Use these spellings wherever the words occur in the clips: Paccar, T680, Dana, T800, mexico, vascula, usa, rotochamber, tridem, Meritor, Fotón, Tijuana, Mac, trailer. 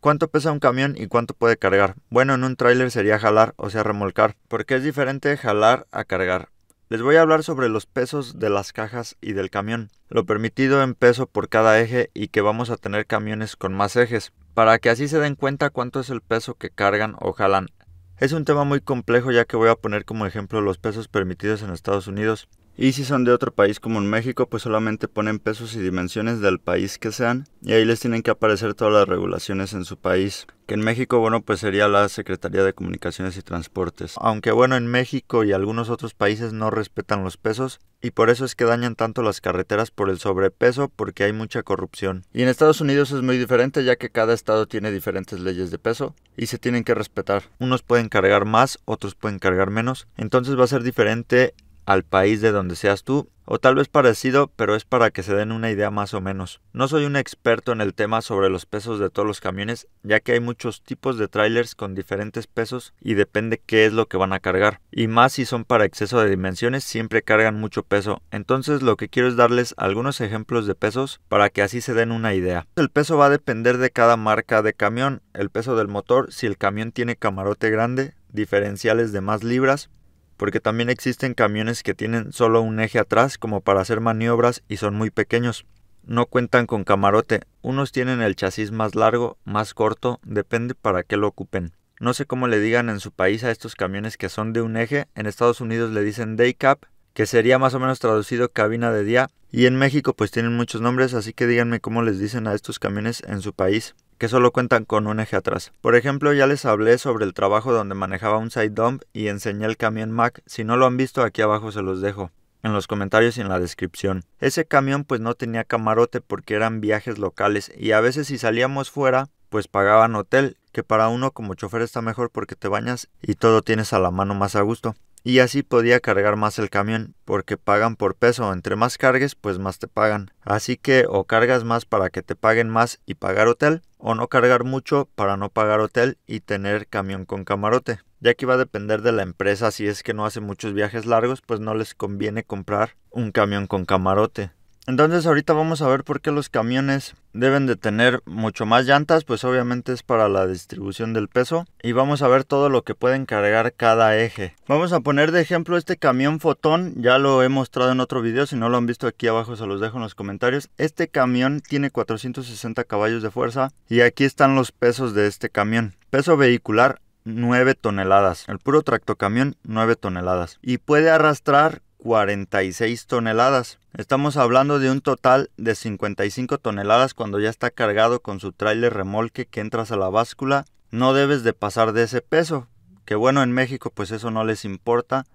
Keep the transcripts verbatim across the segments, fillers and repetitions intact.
¿Cuánto pesa un camión y cuánto puede cargar? Bueno, en un tráiler sería jalar, o sea remolcar, porque es diferente jalar a cargar. Les voy a hablar sobre los pesos de las cajas y del camión, lo permitido en peso por cada eje y que vamos a tener camiones con más ejes, para que así se den cuenta cuánto es el peso que cargan o jalan. Es un tema muy complejo ya que voy a poner como ejemplo los pesos permitidos en Estados Unidos. Y si son de otro país como en México, pues solamente ponen pesos y dimensiones del país que sean, y ahí les tienen que aparecer todas las regulaciones en su país, que en México, bueno, pues sería la Secretaría de Comunicaciones y Transportes. Aunque bueno, en México y algunos otros países no respetan los pesos, y por eso es que dañan tanto las carreteras por el sobrepeso, porque hay mucha corrupción. Y en Estados Unidos es muy diferente, ya que cada estado tiene diferentes leyes de peso, y se tienen que respetar. Unos pueden cargar más, otros pueden cargar menos, entonces va a ser diferente al país de donde seas tú, o tal vez parecido, pero es para que se den una idea más o menos. No soy un experto en el tema sobre los pesos de todos los camiones, ya que hay muchos tipos de trailers con diferentes pesos y depende qué es lo que van a cargar. Y más si son para exceso de dimensiones, siempre cargan mucho peso. Entonces lo que quiero es darles algunos ejemplos de pesos para que así se den una idea. El peso va a depender de cada marca de camión, el peso del motor, si el camión tiene camarote grande, diferenciales de más libras, porque también existen camiones que tienen solo un eje atrás como para hacer maniobras y son muy pequeños. No cuentan con camarote, unos tienen el chasis más largo, más corto, depende para qué lo ocupen. No sé cómo le digan en su país a estos camiones que son de un eje, en Estados Unidos le dicen day cab, que sería más o menos traducido cabina de día, y en México pues tienen muchos nombres, así que díganme cómo les dicen a estos camiones en su país, que solo cuentan con un eje atrás. Por ejemplo, ya les hablé sobre el trabajo donde manejaba un side dump y enseñé el camión Mac. Si no lo han visto, aquí abajo se los dejo, en los comentarios y en la descripción. Ese camión pues no tenía camarote porque eran viajes locales y a veces si salíamos fuera, pues pagaban hotel, que para uno como chofer está mejor porque te bañas y todo tienes a la mano más a gusto. Y así podía cargar más el camión, porque pagan por peso. Entre más cargues, pues más te pagan. Así que o cargas más para que te paguen más y pagar hotel, o no cargar mucho para no pagar hotel y tener camión con camarote. Ya que va a depender de la empresa, si es que no hace muchos viajes largos, pues no les conviene comprar un camión con camarote. Entonces ahorita vamos a ver por qué los camiones deben de tener mucho más llantas, pues obviamente es para la distribución del peso. Y vamos a ver todo lo que pueden cargar cada eje. Vamos a poner de ejemplo este camión Fotón, ya lo he mostrado en otro video, si no lo han visto aquí abajo se los dejo en los comentarios. Este camión tiene cuatrocientos sesenta caballos de fuerza y aquí están los pesos de este camión. Peso vehicular nueve toneladas, el puro tractocamión nueve toneladas y puede arrastrar cuarenta y seis toneladas. Estamos hablando de un total de cincuenta y cinco toneladas cuando ya está cargado con su tráiler remolque que entras a la báscula. No debes de pasar de ese peso, que bueno, en México pues eso no les importa.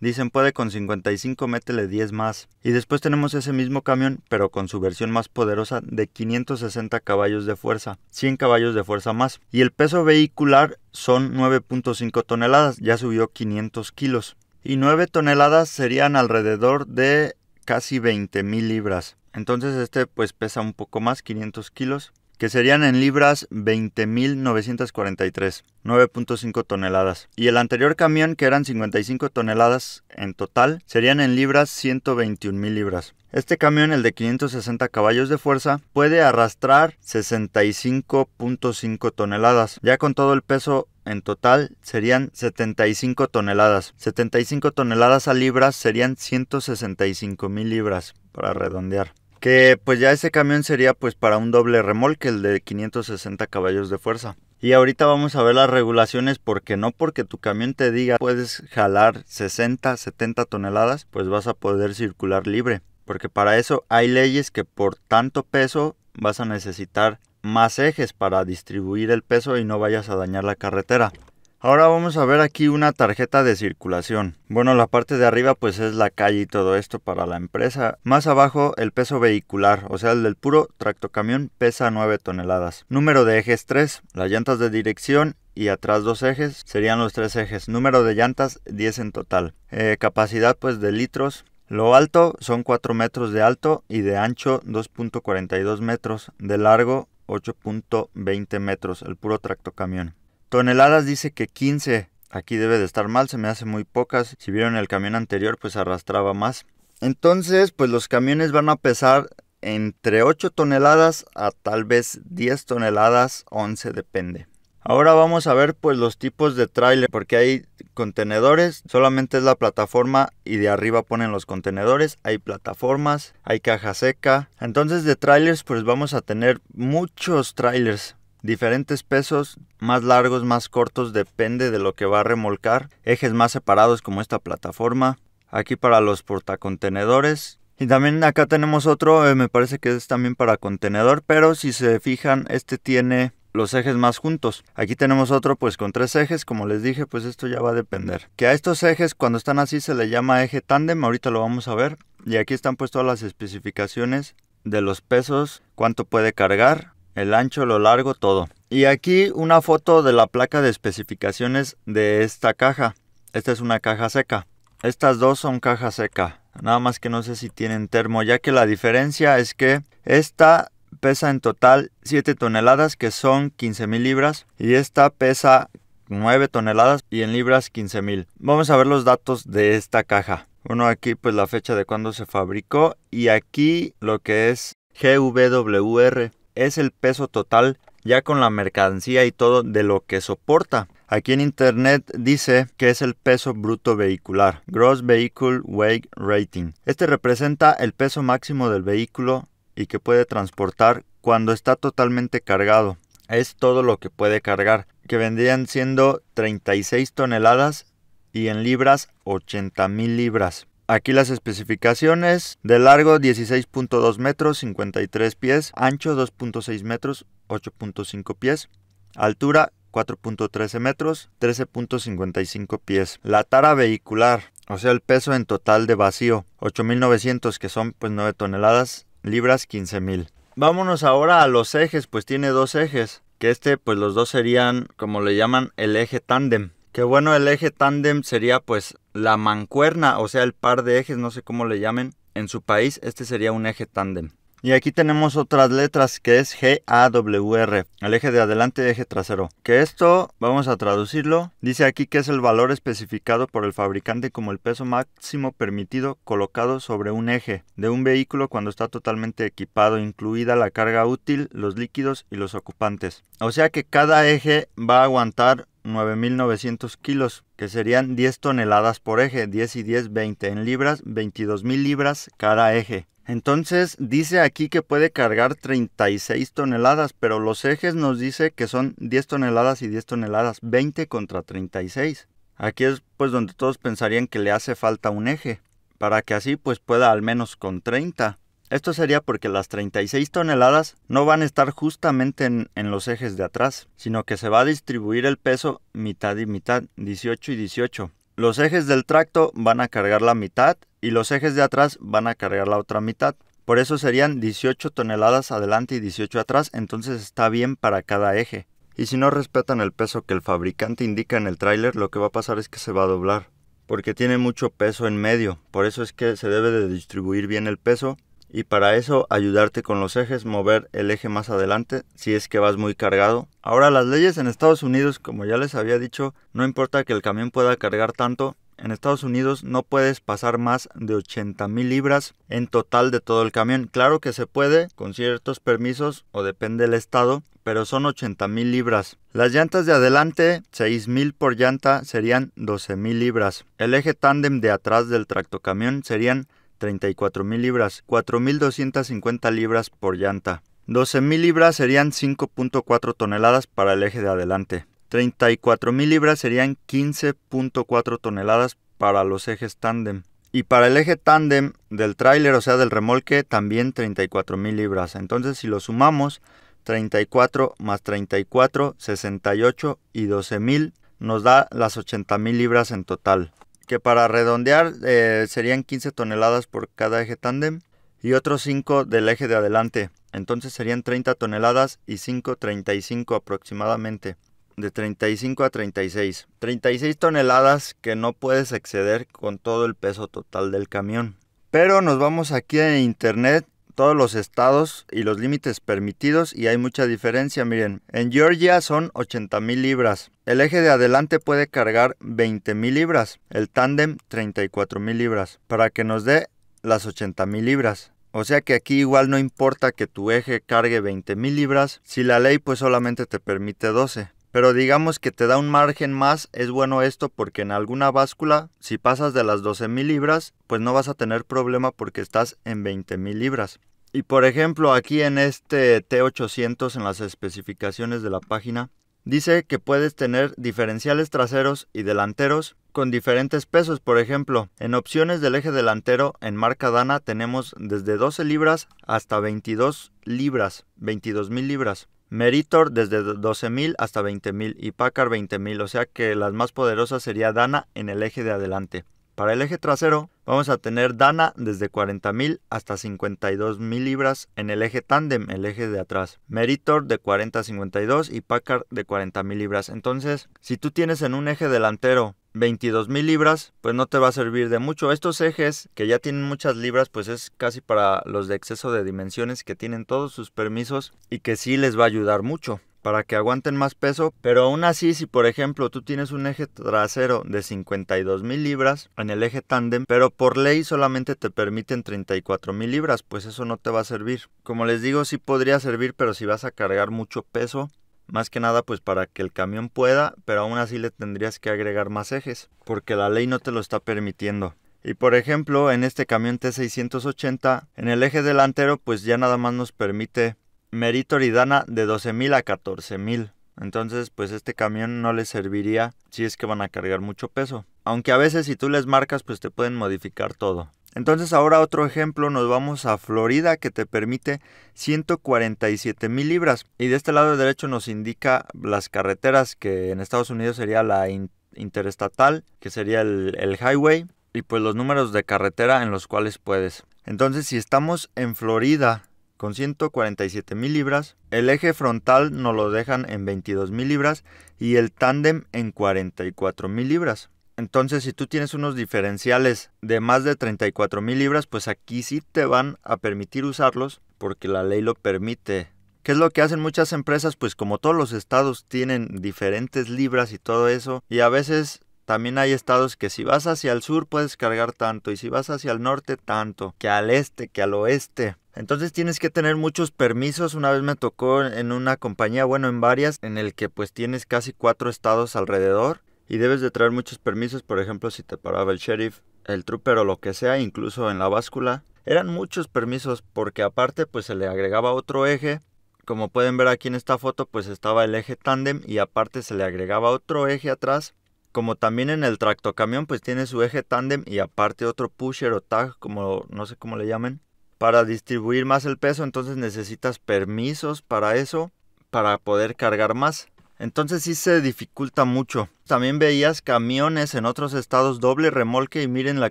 Dicen puede con cincuenta y cinco, métele diez más. Y después tenemos ese mismo camión, pero con su versión más poderosa de quinientos sesenta caballos de fuerza, cien caballos de fuerza más. Y el peso vehicular son nueve punto cinco toneladas, ya subió quinientos kilos. Y nueve toneladas serían alrededor de casi veinte mil libras. Entonces este pues pesa un poco más, quinientos kilos, que serían en libras veinte mil novecientos cuarenta y tres, nueve punto cinco toneladas. Y el anterior camión, que eran cincuenta y cinco toneladas en total, serían en libras ciento veintiún mil libras. Este camión, el de quinientos sesenta caballos de fuerza, puede arrastrar sesenta y cinco punto cinco toneladas. Ya con todo el peso en total serían setenta y cinco toneladas. setenta y cinco toneladas a libras serían ciento sesenta y cinco mil libras, para redondear. Que pues ya ese camión sería pues para un doble remolque, el de quinientos sesenta caballos de fuerza. Y ahorita vamos a ver las regulaciones, porque no porque tu camión te diga puedes jalar sesenta, setenta toneladas, pues vas a poder circular libre. Porque para eso hay leyes que por tanto peso vas a necesitar más ejes para distribuir el peso y no vayas a dañar la carretera. Ahora vamos a ver aquí una tarjeta de circulación. Bueno, la parte de arriba pues es la calle y todo esto para la empresa. Más abajo el peso vehicular, o sea el del puro tractocamión, pesa nueve toneladas. Número de ejes tres, las llantas de dirección y atrás dos ejes serían los tres ejes. Número de llantas diez en total. Eh, capacidad pues de litros. Lo alto son cuatro metros de alto y de ancho dos punto cuarenta y dos metros, de largo ocho punto veinte metros, el puro tractocamión. Toneladas dice que quince, aquí debe de estar mal, se me hace muy pocas, si vieron el camión anterior pues arrastraba más. Entonces pues los camiones van a pesar entre ocho toneladas a tal vez diez toneladas, once, depende. Ahora vamos a ver pues los tipos de tráiler, porque hay contenedores, solamente es la plataforma y de arriba ponen los contenedores, hay plataformas, hay caja seca. Entonces de trailers pues vamos a tener muchos trailers, diferentes pesos, más largos, más cortos, depende de lo que va a remolcar. Ejes más separados como esta plataforma, aquí para los portacontenedores. Y también acá tenemos otro, eh, me parece que es también para contenedor, pero si se fijan este tiene los ejes más juntos. Aquí tenemos otro pues con tres ejes, como les dije, pues esto ya va a depender. Que a estos ejes cuando están así se le llama eje tándem, ahorita lo vamos a ver. Y aquí están pues todas las especificaciones de los pesos, cuánto puede cargar, el ancho, lo largo, todo. Y aquí una foto de la placa de especificaciones de esta caja. Esta es una caja seca. Estas dos son caja seca, nada más que no sé si tienen termo, ya que la diferencia es que esta pesa en total siete toneladas, que son quince mil libras, y esta pesa nueve toneladas y en libras quince mil. Vamos a ver los datos de esta caja. Bueno, aquí pues la fecha de cuando se fabricó, y aquí lo que es G W R es el peso total ya con la mercancía y todo de lo que soporta. Aquí en internet dice que es el peso bruto vehicular, Gross Vehicle Weight Rating. Este representa el peso máximo del vehículo y que puede transportar cuando está totalmente cargado. Es todo lo que puede cargar, que vendrían siendo treinta y seis toneladas y en libras ochenta mil libras. Aquí las especificaciones: de largo dieciséis punto dos metros, cincuenta y tres pies, ancho dos punto seis metros, ocho punto cinco pies, altura cuatro punto trece metros, trece punto cincuenta y cinco pies. La tara vehicular, o sea el peso en total de vacío, ocho mil novecientos, que son pues nueve toneladas, libras quince mil. Vámonos ahora a los ejes, pues tiene dos ejes, que este pues los dos serían como le llaman el eje tándem. Que bueno, el eje tándem sería pues la mancuerna, o sea el par de ejes, no sé cómo le llamen en su país, este sería un eje tándem. Y aquí tenemos otras letras que es G A W R, el eje de adelante y eje trasero. Que esto, vamos a traducirlo, dice aquí que es el valor especificado por el fabricante como el peso máximo permitido colocado sobre un eje de un vehículo cuando está totalmente equipado, incluida la carga útil, los líquidos y los ocupantes. O sea que cada eje va a aguantar nueve mil novecientos kilos, que serían diez toneladas por eje, diez y diez, veinte, en libras, veintidós mil libras cada eje. Entonces dice aquí que puede cargar treinta y seis toneladas, pero los ejes nos dice que son diez toneladas y diez toneladas, veinte contra treinta y seis. Aquí es pues donde todos pensarían que le hace falta un eje, para que así pues pueda al menos con treinta. Esto sería porque las treinta y seis toneladas no van a estar justamente en, en los ejes de atrás, sino que se va a distribuir el peso mitad y mitad, dieciocho y dieciocho. Los ejes del tracto van a cargar la mitad y los ejes de atrás van a cargar la otra mitad. Por eso serían dieciocho toneladas adelante y dieciocho atrás, entonces está bien para cada eje. Y si no respetan el peso que el fabricante indica en el tráiler, lo que va a pasar es que se va a doblar, porque tiene mucho peso en medio. Por eso es que se debe de distribuir bien el peso, y para eso ayudarte con los ejes, mover el eje más adelante si es que vas muy cargado. Ahora, las leyes en Estados Unidos, como ya les había dicho, no importa que el camión pueda cargar tanto. En Estados Unidos no puedes pasar más de ochenta mil libras en total de todo el camión. Claro que se puede con ciertos permisos o depende del estado, pero son ochenta mil libras. Las llantas de adelante, seis mil por llanta, serían doce mil libras. El eje tándem de atrás del tractocamión serían treinta y cuatro mil libras, cuatro mil doscientas cincuenta libras por llanta. doce mil libras serían cinco punto cuatro toneladas para el eje de adelante. treinta y cuatro mil libras serían quince punto cuatro toneladas para los ejes tándem. Y para el eje tándem del tráiler, o sea del remolque, también treinta y cuatro mil libras. Entonces si lo sumamos, treinta y cuatro más treinta y cuatro, sesenta y ocho y doce mil, nos da las ochenta mil libras en total. Que para redondear eh, serían quince toneladas por cada eje tándem y otros cinco del eje de adelante. Entonces serían treinta toneladas y cinco, treinta y cinco aproximadamente. De treinta y cinco a treinta y seis. treinta y seis toneladas que no puedes exceder con todo el peso total del camión. Pero nos vamos aquí en internet, todos los estados y los límites permitidos, y hay mucha diferencia. Miren, en Georgia son ochenta mil libras. El eje de adelante puede cargar veinte mil libras, el tándem treinta y cuatro mil libras, para que nos dé las ochenta mil libras. O sea que aquí igual no importa que tu eje cargue veinte mil libras, si la ley pues solamente te permite doce. Pero digamos que te da un margen más, es bueno esto porque en alguna báscula, si pasas de las doce mil libras, pues no vas a tener problema porque estás en veinte mil libras. Y por ejemplo aquí en este T ochocientos, en las especificaciones de la página, dice que puedes tener diferenciales traseros y delanteros con diferentes pesos. Por ejemplo, en opciones del eje delantero en marca Dana tenemos desde doce libras hasta veintidós libras, veintidós mil libras. Meritor desde doce mil hasta veinte mil y Paccar veinte mil, o sea que las más poderosas sería Dana en el eje de adelante. Para el eje trasero vamos a tener Dana desde cuarenta mil hasta cincuenta y dos mil libras en el eje tándem, el eje de atrás. Meritor de cuarenta a cincuenta y dos y Paccar de cuarenta mil libras. Entonces, si tú tienes en un eje delantero veintidós mil libras, pues no te va a servir de mucho. Estos ejes que ya tienen muchas libras, pues es casi para los de exceso de dimensiones que tienen todos sus permisos y que sí les va a ayudar mucho para que aguanten más peso. Pero aún así, si por ejemplo tú tienes un eje trasero de cincuenta y dos mil libras en el eje tándem, pero por ley solamente te permiten treinta y cuatro mil libras, pues eso no te va a servir. Como les digo, sí podría servir, pero si vas a cargar mucho peso, más que nada pues para que el camión pueda, pero aún así le tendrías que agregar más ejes, porque la ley no te lo está permitiendo. Y por ejemplo, en este camión T seiscientos ochenta, en el eje delantero pues ya nada más nos permite Meritor y Dana de doce mil a catorce mil. Entonces pues este camión no les serviría si es que van a cargar mucho peso. Aunque a veces si tú les marcas pues te pueden modificar todo. Entonces ahora otro ejemplo, nos vamos a Florida, que te permite ciento cuarenta y siete mil libras. Y de este lado derecho nos indica las carreteras, que en Estados Unidos sería la in interestatal, que sería el, el highway, y pues los números de carretera en los cuales puedes. Entonces si estamos en Florida con ciento cuarenta y siete mil libras, el eje frontal nos lo dejan en veintidós mil libras y el tándem en cuarenta y cuatro mil libras. Entonces, si tú tienes unos diferenciales de más de treinta y cuatro mil libras, pues aquí sí te van a permitir usarlos porque la ley lo permite. ¿Qué es lo que hacen muchas empresas? Pues como todos los estados tienen diferentes libras y todo eso, y a veces también hay estados que si vas hacia el sur puedes cargar tanto, y si vas hacia el norte tanto, que al este, que al oeste. Entonces tienes que tener muchos permisos. Una vez me tocó en una compañía, bueno, en varias, en el que pues tienes casi cuatro estados alrededor. Y debes de traer muchos permisos, por ejemplo, si te paraba el sheriff, el trooper o lo que sea, incluso en la báscula. Eran muchos permisos porque aparte pues se le agregaba otro eje. Como pueden ver aquí en esta foto, pues estaba el eje tándem y aparte se le agregaba otro eje atrás. Como también en el tractocamión pues tiene su eje tándem y aparte otro pusher o tag, como no sé cómo le llamen, para distribuir más el peso. Entonces necesitas permisos para eso, para poder cargar más. Entonces sí se dificulta mucho. También veías camiones en otros estados doble remolque y miren la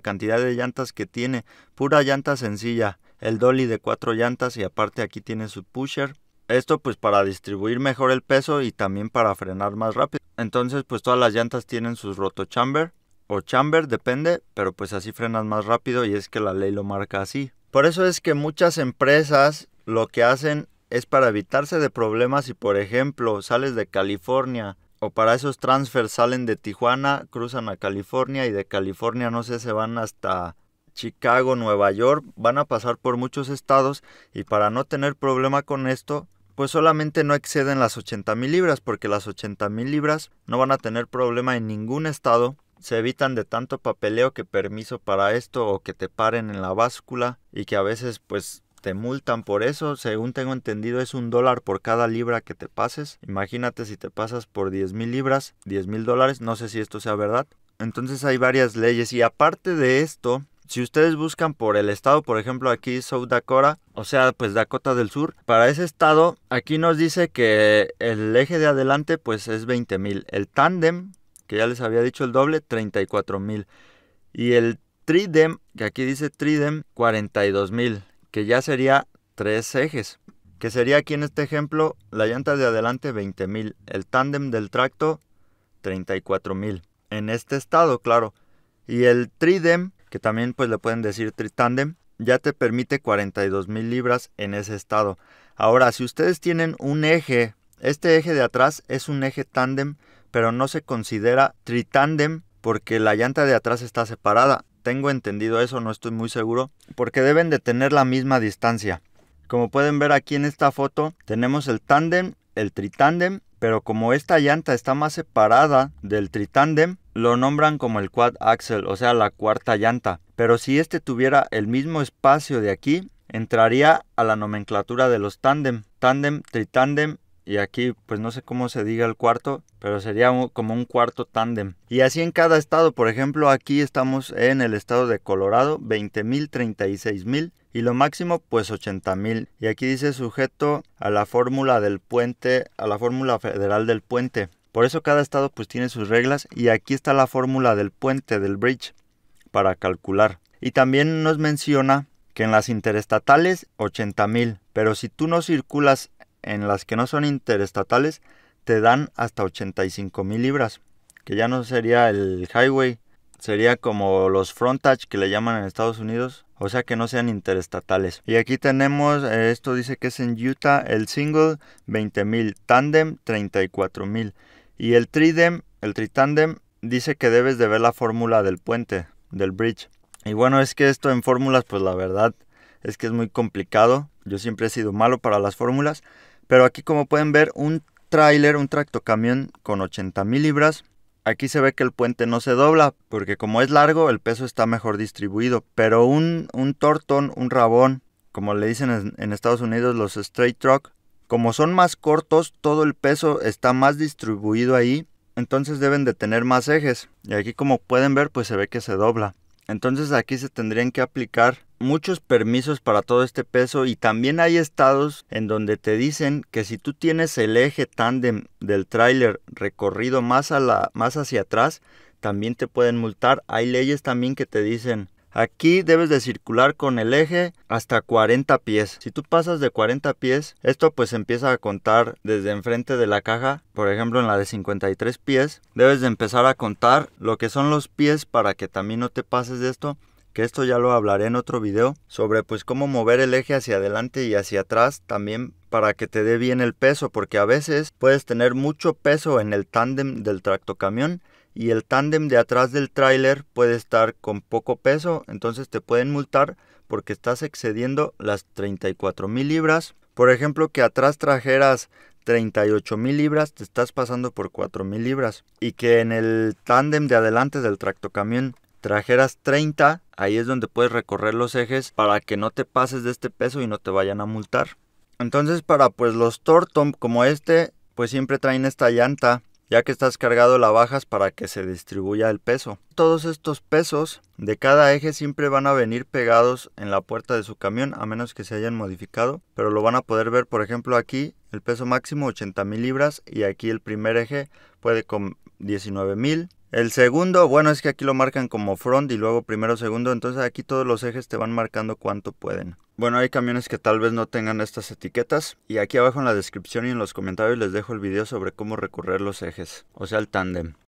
cantidad de llantas que tiene. Pura llanta sencilla, el dolly de cuatro llantas y aparte aquí tiene su pusher. Esto pues para distribuir mejor el peso y también para frenar más rápido. Entonces pues todas las llantas tienen sus rotochamber o chamber, depende, pero pues así frenas más rápido y es que la ley lo marca así. Por eso es que muchas empresas lo que hacen es para evitarse de problemas. Si por ejemplo sales de California, o para esos transfers salen de Tijuana, cruzan a California y de California, no sé, se van hasta Chicago, Nueva York, van a pasar por muchos estados y para no tener problema con esto, pues solamente no exceden las ochenta mil libras, porque las ochenta mil libras no van a tener problema en ningún estado. Se evitan de tanto papeleo que permiso para esto o que te paren en la báscula y que a veces pues te multan por eso. Según tengo entendido es un dólar por cada libra que te pases. Imagínate si te pasas por diez mil libras, diez mil dólares, no sé si esto sea verdad. Entonces hay varias leyes y aparte de esto, si ustedes buscan por el estado, por ejemplo aquí South Dakota, o sea pues Dakota del Sur, para ese estado aquí nos dice que el eje de adelante pues es veinte mil, el tándem, que ya les había dicho el doble, treinta y cuatro mil, y el tridem, que aquí dice tridem, cuarenta y dos mil. Que ya sería tres ejes, que sería aquí en este ejemplo la llanta de adelante veinte mil, el tándem del tracto treinta y cuatro mil en este estado, claro, y el tridem, que también pues le pueden decir tritándem, ya te permite cuarenta y dos mil libras en ese estado. Ahora, si ustedes tienen un eje, este eje de atrás es un eje tándem, pero no se considera tritándem porque la llanta de atrás está separada. Tengo entendido eso, no estoy muy seguro, porque deben de tener la misma distancia. Como pueden ver aquí en esta foto, tenemos el tándem, el tritándem, pero como esta llanta está más separada del tritándem, lo nombran como el quad axle, o sea, la cuarta llanta. Pero si este tuviera el mismo espacio de aquí, entraría a la nomenclatura de los tándem, tándem, tritándem, y aquí pues no sé cómo se diga el cuarto, pero sería un, como un cuarto tándem. Y así en cada estado. Por ejemplo, aquí estamos en el estado de Colorado, veinte mil, treinta y seis mil y lo máximo pues ochenta mil. Y aquí dice sujeto a la fórmula del puente, a la fórmula federal del puente. Por eso cada estado pues tiene sus reglas, y aquí está la fórmula del puente, del bridge, para calcular. Y también nos menciona que en las interestatales ochenta mil, pero si tú no circulas en las que no son interestatales, te dan hasta ochenta y cinco mil libras, que ya no sería el highway, sería como los frontage que le llaman en Estados Unidos, o sea que no sean interestatales. Y aquí tenemos, esto dice que es en Utah, el single veinte mil, tandem treinta y cuatro mil, y el tridem, el tritandem, dice que debes de ver la fórmula del puente, del bridge. Y bueno, es que esto en fórmulas pues la verdad es que es muy complicado. Yo siempre he sido malo para las fórmulas. Pero aquí, como pueden ver, un tráiler, un tractocamión con ochenta mil libras. Aquí se ve que el puente no se dobla, porque como es largo, el peso está mejor distribuido. Pero un, un tortón, un rabón, como le dicen en, en Estados Unidos los straight truck, como son más cortos, todo el peso está más distribuido ahí. Entonces deben de tener más ejes. Y aquí, como pueden ver, pues se ve que se dobla. Entonces aquí se tendrían que aplicar muchos permisos para todo este peso. Y también hay estados en donde te dicen que si tú tienes el eje tándem del tráiler recorrido más, a la, más hacia atrás, también te pueden multar. Hay leyes también que te dicen, aquí debes de circular con el eje hasta cuarenta pies. Si tú pasas de cuarenta pies, esto pues empieza a contar desde enfrente de la caja. Por ejemplo, en la de cincuenta y tres pies, debes de empezar a contar lo que son los pies para que también no te pases de esto. Que esto ya lo hablaré en otro video sobre pues cómo mover el eje hacia adelante y hacia atrás también para que te dé bien el peso. Porque a veces puedes tener mucho peso en el tándem del tractocamión. Y el tándem de atrás del tráiler puede estar con poco peso, entonces te pueden multar porque estás excediendo las treinta y cuatro mil libras. Por ejemplo, que atrás trajeras treinta y ocho mil libras, te estás pasando por cuatro mil libras. Y que en el tándem de adelante del tractocamión trajeras treinta, ahí es donde puedes recorrer los ejes para que no te pases de este peso y no te vayan a multar. Entonces para pues los Torton como este, pues siempre traen esta llanta. Ya que estás cargado, la bajas para que se distribuya el peso. Todos estos pesos de cada eje siempre van a venir pegados en la puerta de su camión, a menos que se hayan modificado. Pero lo van a poder ver, por ejemplo, aquí el peso máximo ochenta mil libras. Y aquí el primer eje puede con diecinueve mil. El segundo, bueno, es que aquí lo marcan como front y luego primero, segundo. Entonces aquí todos los ejes te van marcando cuánto pueden. Bueno, hay camiones que tal vez no tengan estas etiquetas, y aquí abajo en la descripción y en los comentarios les dejo el video sobre cómo recorrer los ejes, o sea el tándem.